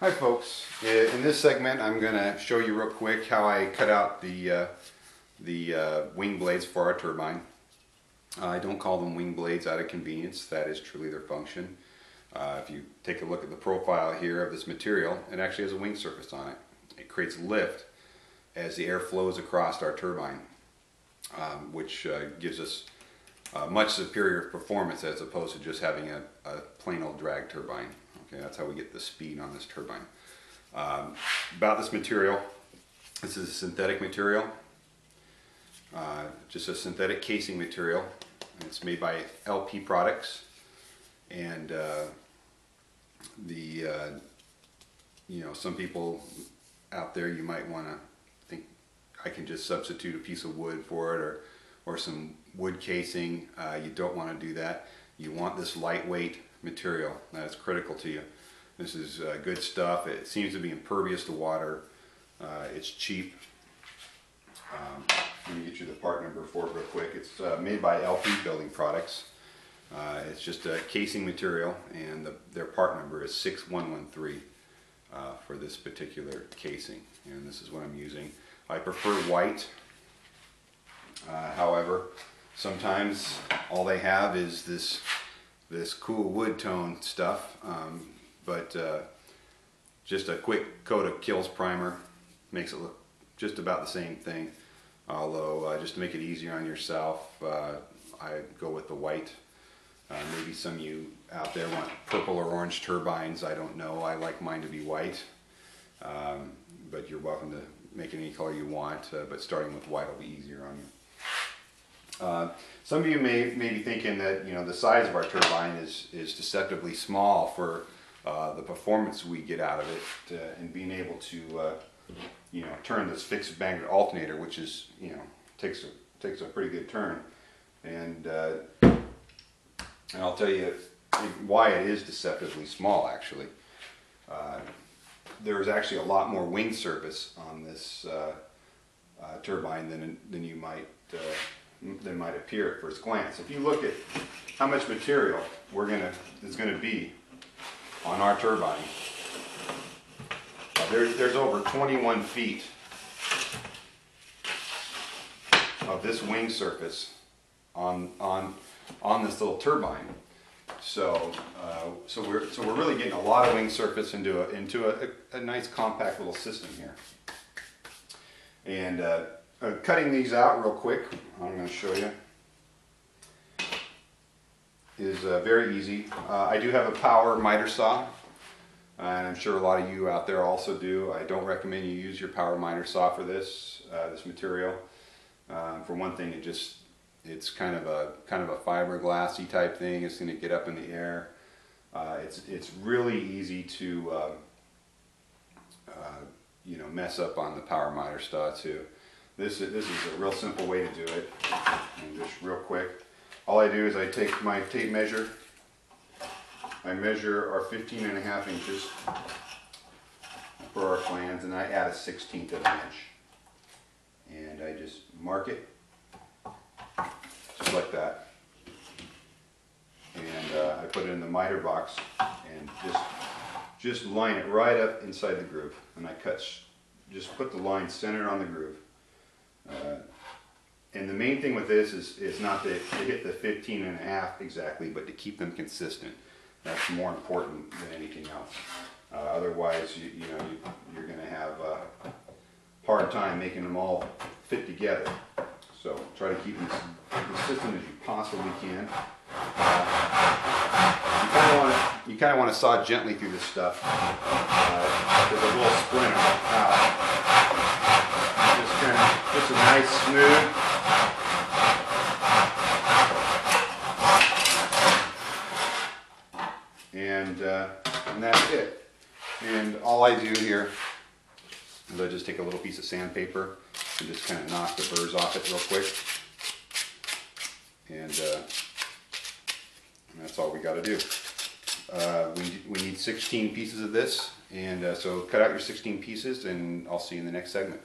Hi folks, in this segment I'm going to show you real quick how I cut out the wing blades for our turbine. I don't call them wing blades out of convenience, that is truly their function. If you take a look at the profile here of this material, it actually has a wing surface on it. It creates lift as the air flows across our turbine, which gives us much superior performance as opposed to just having a plain old drag turbine. Okay, that's how we get the speed on this turbine. About this material, this is a synthetic material, just a synthetic casing material. It's made by LP Products, and you know, some people out there, you might want to think I can just substitute a piece of wood for it or some wood casing. You don't want to do that. You want this lightweight material. That's critical to you. This is good stuff. It seems to be impervious to water. It's cheap. Let me get you the part number for it real quick. It's made by LP Building Products. It's just a casing material, and their part number is 6113 for this particular casing. And this is what I'm using. I prefer white. However, sometimes all they have is this cool wood tone stuff, but just a quick coat of Kilz primer makes it look just about the same thing, although just to make it easier on yourself, I go with the white. Maybe some of you out there want purple or orange turbines, I don't know. I like mine to be white, but you're welcome to make it any color you want, but starting with white will be easier on you. Some of you may be thinking that, you know, the size of our turbine is deceptively small for the performance we get out of it, and being able to you know, turn this fixed magnet alternator, which is, you know, takes a pretty good turn, and I'll tell you why it is deceptively small. Actually, there is actually a lot more wing surface on this turbine than you might. Than might appear at first glance. If you look at how much material is going to be on our turbine, there's over 21 feet of this wing surface on this little turbine. So we're really getting a lot of wing surface into a nice compact little system here, and. Cutting these out real quick, I'm going to show you, is very easy. I do have a power miter saw, and I'm sure a lot of you out there also do. I don't recommend you use your power miter saw for this material. For one thing, it's kind of a fiberglassy type thing. It's going to get up in the air. It's really easy to you know, mess up on the power miter saw too. This is a real simple way to do it, and just real quick, all I do is I take my tape measure, I measure our 15.5 inches for our flange, and I add a 1/16 of an inch, and I just mark it, just like that, and I put it in the miter box, and just line it right up inside the groove, and I just put the line centered on the groove. And the main thing with this is not to hit the 15.5 exactly, but to keep them consistent. That's more important than anything else. Otherwise, you're going to have a hard time making them all fit together. So try to keep them as consistent as you possibly can. You kind of want to saw gently through this stuff. There's a little splinter out. Just a nice smooth and that's it. And all I do here is I just take a little piece of sandpaper and just kind of knock the burrs off it real quick, and that's all we got to do. We need 16 pieces of this, and so cut out your 16 pieces, and I'll see you in the next segment.